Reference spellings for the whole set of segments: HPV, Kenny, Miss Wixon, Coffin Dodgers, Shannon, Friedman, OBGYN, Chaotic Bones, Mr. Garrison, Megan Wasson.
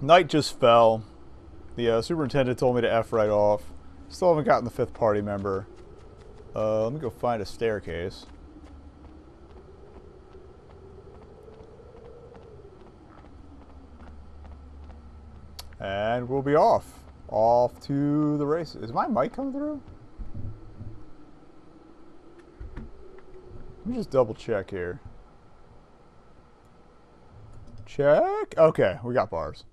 Night just fell. The superintendent told me to F right off. Still haven't gotten the fifth party member. Let me go find a staircase. And we'll be off. Off to the races. Is my mic coming through? Let me just double check here. Check. Okay, we got bars.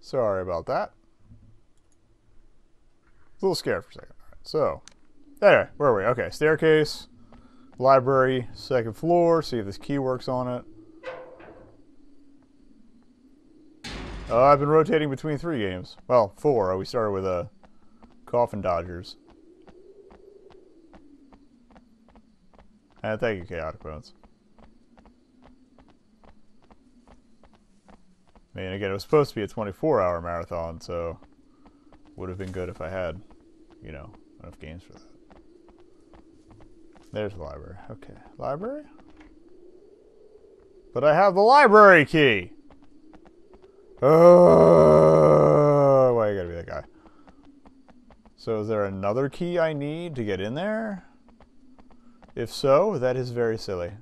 Sorry about that. A little scared for a second. All right, so, anyway, where are we? Okay, staircase, library, second floor. See if this key works on it. I've been rotating between three games. Well, four. We started with Coffin Dodgers. And thank you, Chaotic Bones. I mean, again, it was supposed to be a 24-hour marathon, so would have been good if I had, you know, enough games for that. There's the library. Okay, library? But I have the library key! Oh, why you gotta be that guy? So is there another key I need to get in there? If so, that is very silly.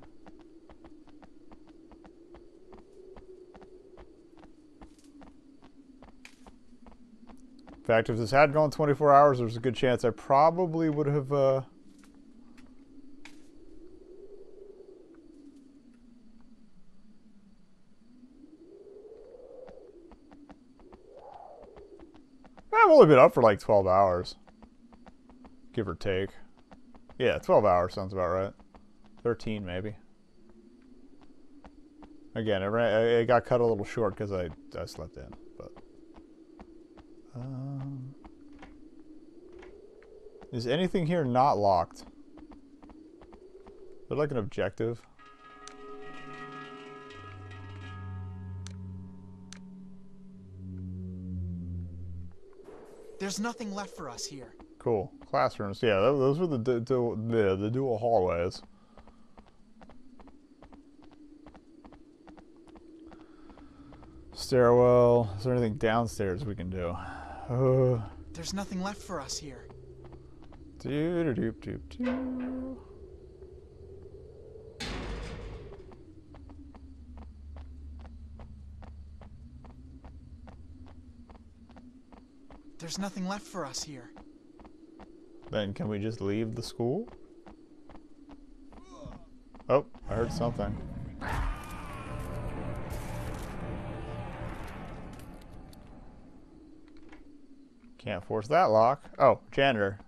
In fact, if this had gone 24 hours, there's a good chance I probably would have, I've only been up for like 12 hours, give or take. Yeah, 12 hours sounds about right. 13 maybe. Again, it got cut a little short because I slept in, but is anything here not locked? Is there like an objective? There's nothing left for us here. Cool. Classrooms. Yeah, those were the dual hallways. Stairwell. Is there anything downstairs we can do? There's nothing left for us here. Doo-doo-doo-doo-doo. There's nothing left for us here. Then can we just leave the school? Oh, I heard something. Can't force that lock. Oh, janitor.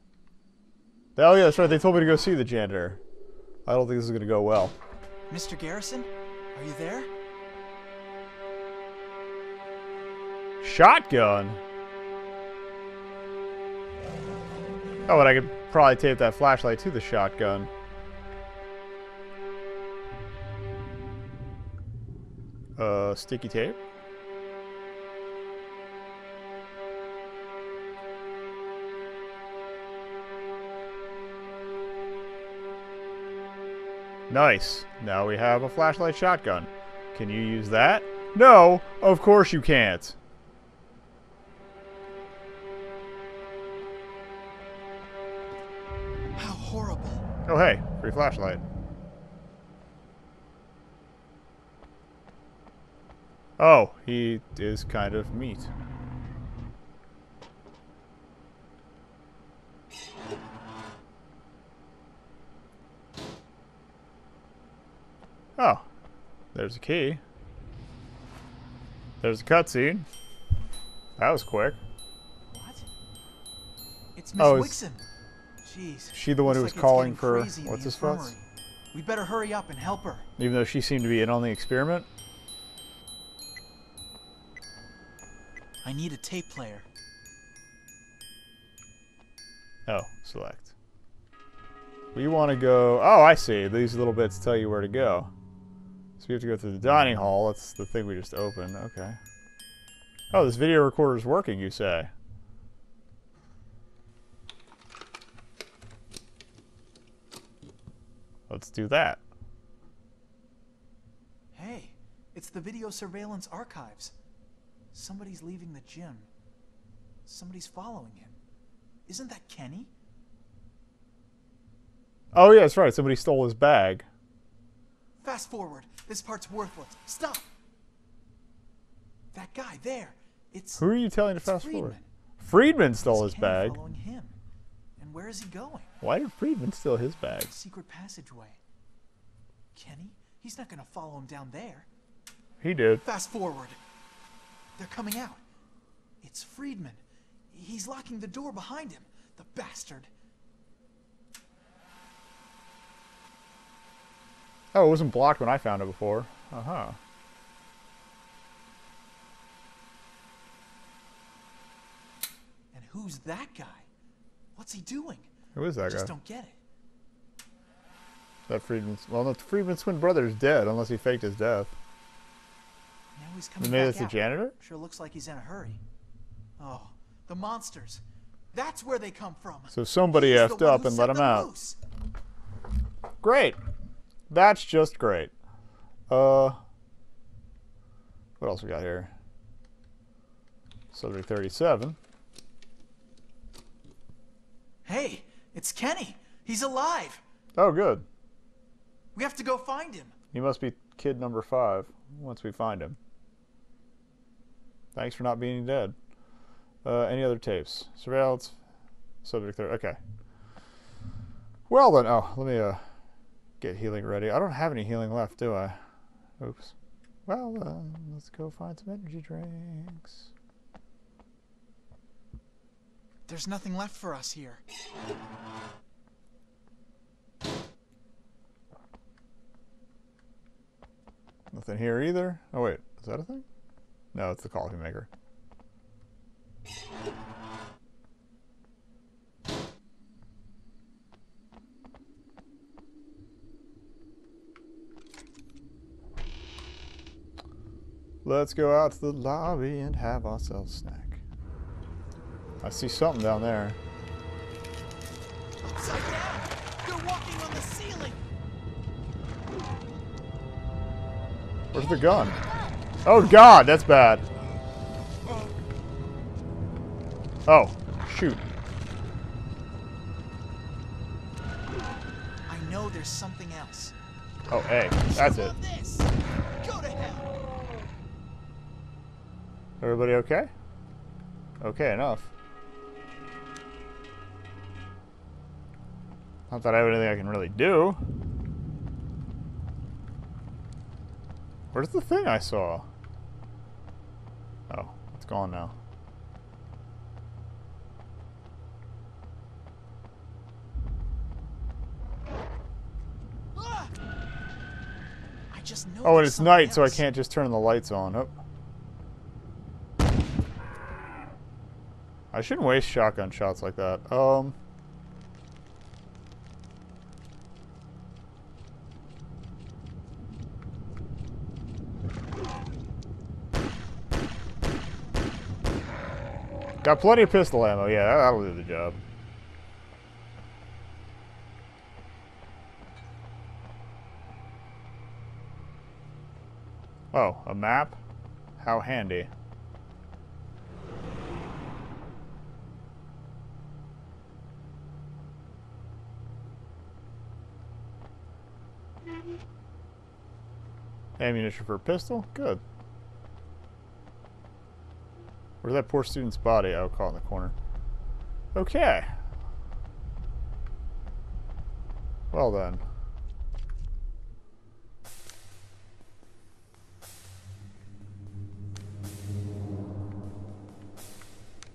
Oh yeah, that's right. They told me to go see the janitor. I don't think this is gonna go well. Mr. Garrison, are you there? Shotgun. Oh, and I could probably tape that flashlight to the shotgun. Sticky tape? Nice. Now we have a flashlight shotgun. Can you use that? No, of course you can't. Oh hey, free flashlight. Oh, he is kind of meat. Oh, there's a key. There's a cutscene. That was quick. What? It's Miss Wixon. Jeez, she the one who was calling for what's his fuss? We better hurry up and help her. Even though she seemed to be in on the experiment. I need a tape player. Oh, select. We want to go. Oh, I see. These little bits tell you where to go. So we have to go through the dining hall. That's the thing we just opened. Okay. Oh, this video recorder's working, you say? Let's do that. Hey, It's the video surveillance archives. Somebody's leaving the gym. Somebody's following him. Isn't that Kenny? Oh, yeah, that's right. Somebody stole his bag. Fast forward. This part's worthless. Stop! That guy there. It's... Who are you telling to fast forward? Friedman stole his bag. Following him. And where is he going? Why did Friedman steal his bag? Secret passageway. Kenny? He's not going to follow him down there. He did. Fast forward. They're coming out. It's Friedman. He's locking the door behind him. The bastard. Oh, it wasn't blocked when I found it before. Uh-huh. And who's that guy? What's he doing? Who is that guy? I just don't get it. That Friedman's... Well, no, Friedman's twin brother is dead, unless he faked his death. Now he's coming back out. Maybe that's the janitor? Sure looks like he's in a hurry. Oh, the monsters. That's where they come from. So somebody effed up and let him out. Loose. Great. That's just great. What else we got here? Subject 37. Hey, it's Kenny. He's alive. Oh, good. We have to go find him. He must be kid number 5 once we find him. Thanks for not being dead. Any other tapes? Surveillance. Subject 30. Okay. Well, then. Oh, let me... get healing ready. I don't have any healing left, do I? Oops. Well, let's go find some energy drinks. There's nothing left for us here. Nothing here either. Oh wait, is that a thing? No, it's the coffee maker. Let's go out to the lobby and have ourselves a snack. I see something down there. Upside down! You're walking on the ceiling! Where's the gun? Oh god, that's bad. Oh, shoot. I know there's something else. Oh, hey, that's it. Go to hell! Everybody okay? Okay, enough. Not that I have anything I can really do. Where's the thing I saw? Oh, it's gone now. I just know. Oh, and it's night, so I can't just turn the lights on. Oh. I shouldn't waste shotgun shots like that. Got plenty of pistol ammo. Yeah, that'll do the job. Oh, a map? How handy. Ammunition for a pistol? Good. Where's that poor student's body? Oh, caught in the corner. Okay. Well then.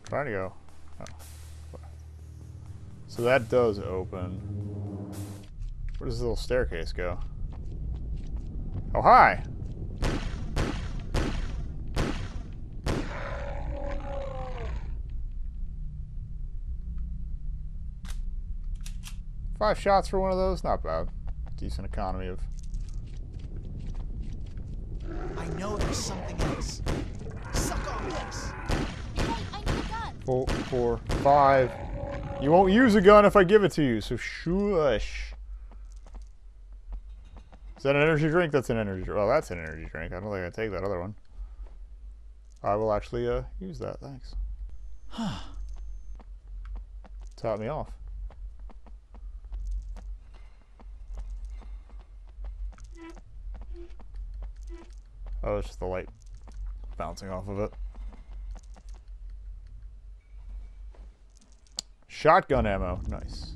Trying to go. Oh. So that does open. Where does this little staircase go? Oh, hi! Five shots for one of those? Not bad. Decent economy of... I know there's something else. Suck on this! Hey, I need a gun! 4, 5... You won't use a gun if I give it to you, so shush. Is that an energy drink? That's an energy drink. Well, that's an energy drink. I don't think I take that other one. I will actually use that. Thanks. Top me off. Oh, it's just the light bouncing off of it. Shotgun ammo. Nice.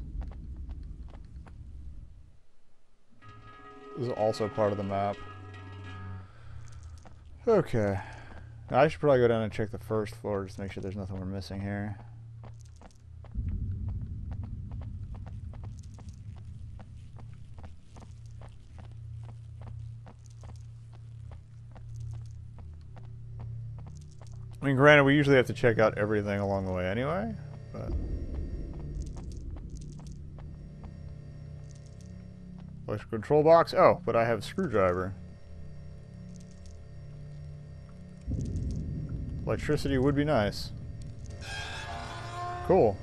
This is also part of the map. Okay. I should probably go down and check the first floor just to make sure there's nothing we're missing here. I mean, granted, we usually have to check out everything along the way anyway, but... Electrical control box? Oh, but I have a screwdriver. Electricity would be nice. Cool.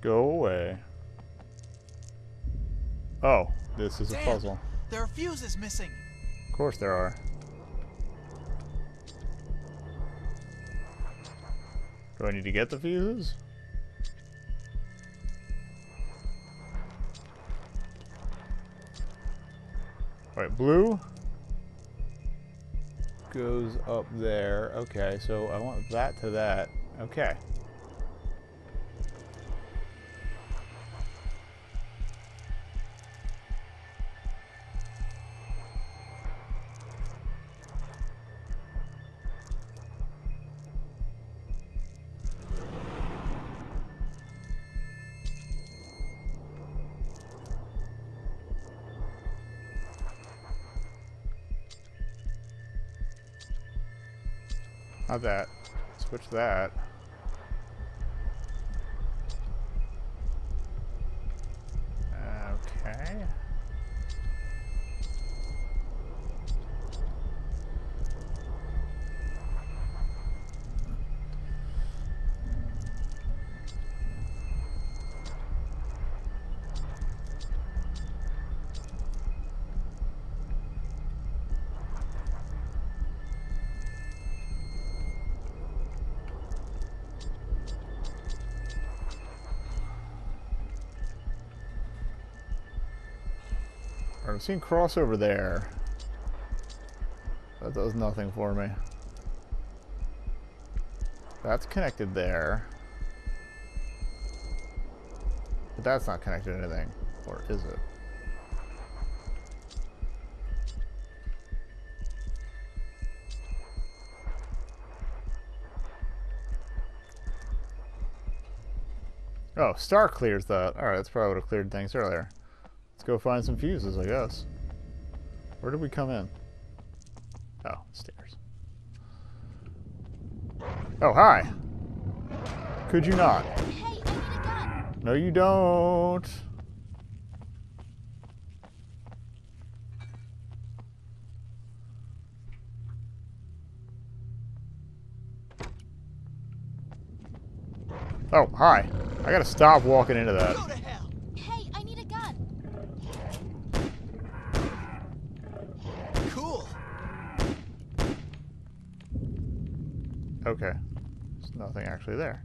Go away. Oh, this is a puzzle. There are fuses missing. Of course there are. Do I need to get the fuses? Alright, blue goes up there. Okay, so I want that to that. Okay. Not that. Switch that. Okay. I've seen cross over there. That does nothing for me. That's connected there. But that's not connected to anything. Or is it? Oh, star clears that. Alright, that's probably what would have cleared things earlier. Let's go find some fuses, I guess. Where did we come in? Oh, stairs. Oh, hi! Could you not? Hey, I need a gun. No, you don't! Oh, hi! I gotta stop walking into that. Okay, there's nothing actually there.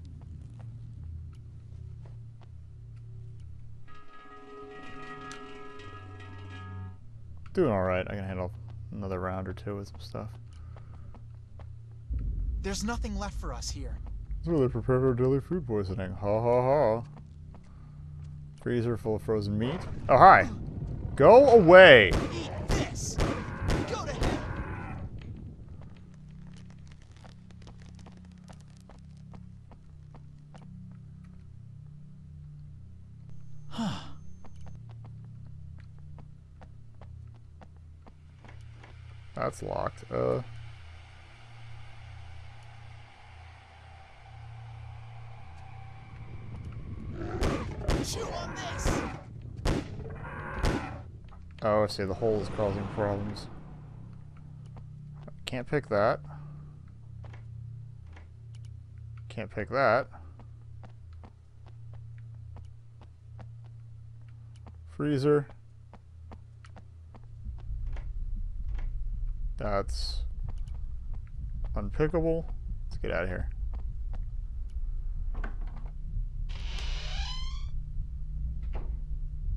Doing alright, I can handle another round or two with some stuff. There's nothing left for us here. So they prepared our daily food poisoning. Ha ha ha. Freezer full of frozen meat. Oh, hi! Go away! Eat this! That's locked. Chew on this. Oh, I see. The hole is causing problems. Can't pick that. Can't pick that. freezer. That's unpickable. Let's get out of here.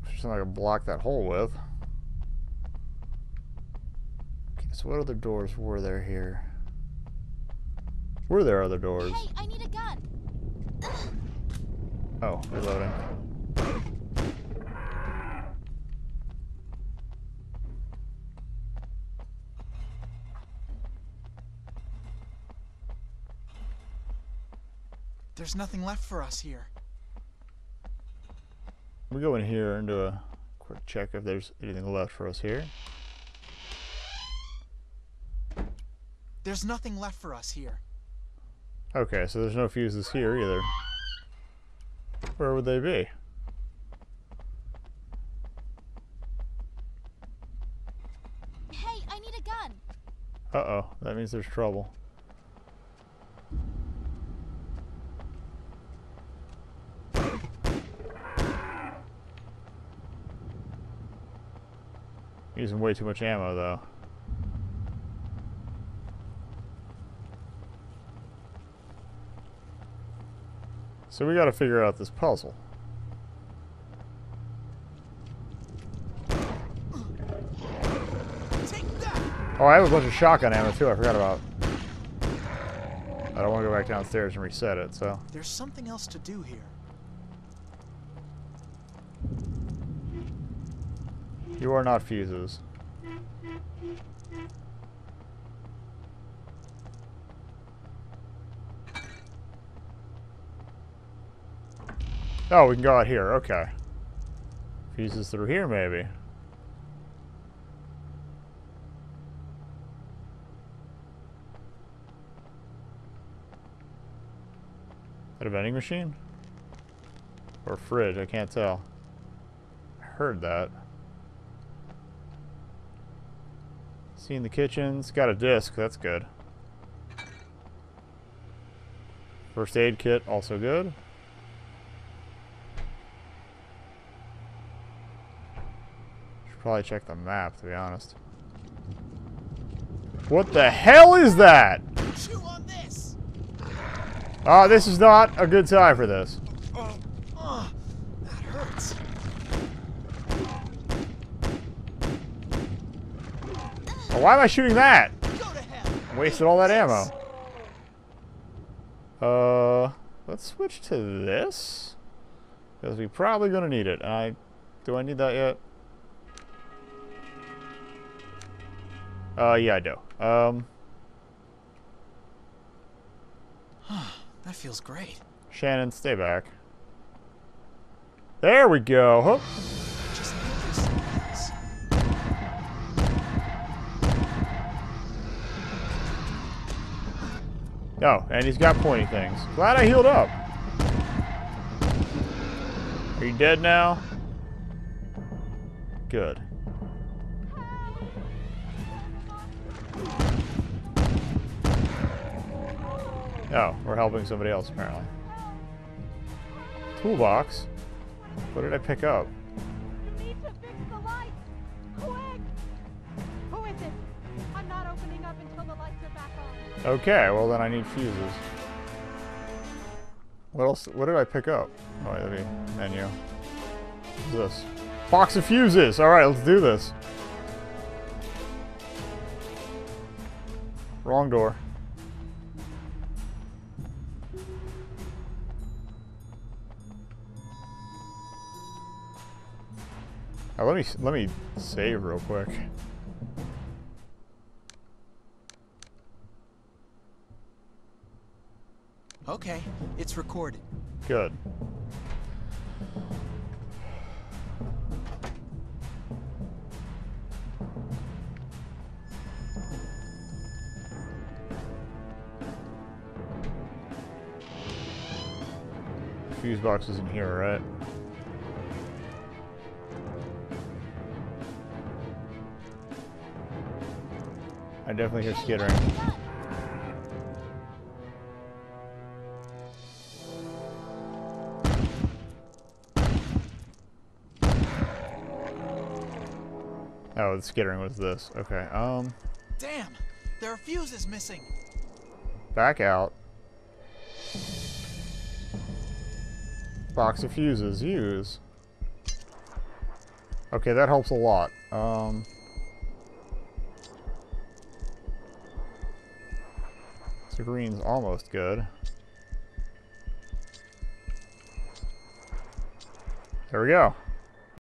There's something I can block that hole with. Okay, so what other doors were there here? Were there other doors? Hey, I need a gun. Oh, reloading. There's nothing left for us here. We go in here and do a quick check if there's anything left for us here. There's nothing left for us here. Okay, so there's no fuses here either. Where would they be? Hey, I need a gun. Uh-oh, that means there's trouble. Using way too much ammo, though. So we gotta figure out this puzzle. Oh, I have a bunch of shotgun ammo too, I forgot about. I don't want to go back downstairs and reset it, so. There's something else to do here. You are not fuses. Oh, we can go out here. Okay. Fuses through here, maybe. Is that a vending machine? Or a fridge? I can't tell. I heard that. In the kitchen. It's got a disc. That's good. First aid kit. Also good. Should probably check the map, to be honest. What the hell is that? Chew on this. Ah, this is not a good time for this. That hurts. Why am I shooting that? Wasted all that ammo. Let's switch to this because we're probably gonna need it. Do I need that yet? Yeah, I do. That feels great. Shannon, stay back. There we go. Huh. Oh, and he's got pointy things. Glad I healed up. Are you dead now? Good. Oh, we're helping somebody else apparently. Toolbox? What did I pick up? We need to fix the lights! Quick! Who is it? I'm not opening up until the lights are back on. Okay, well then I need fuses. What else? What did I pick up? Oh, wait, let me menu. What's this? Box of fuses! Alright, let's do this. Wrong door. Now, let me save real quick. Okay, it's recorded. Good. Fuse box is in here, right? I definitely hear skittering. Oh, the skittering was this. Okay, damn! There are fuses missing! Back out. Box of fuses. Use. Okay, that helps a lot. So green's almost good. There we go.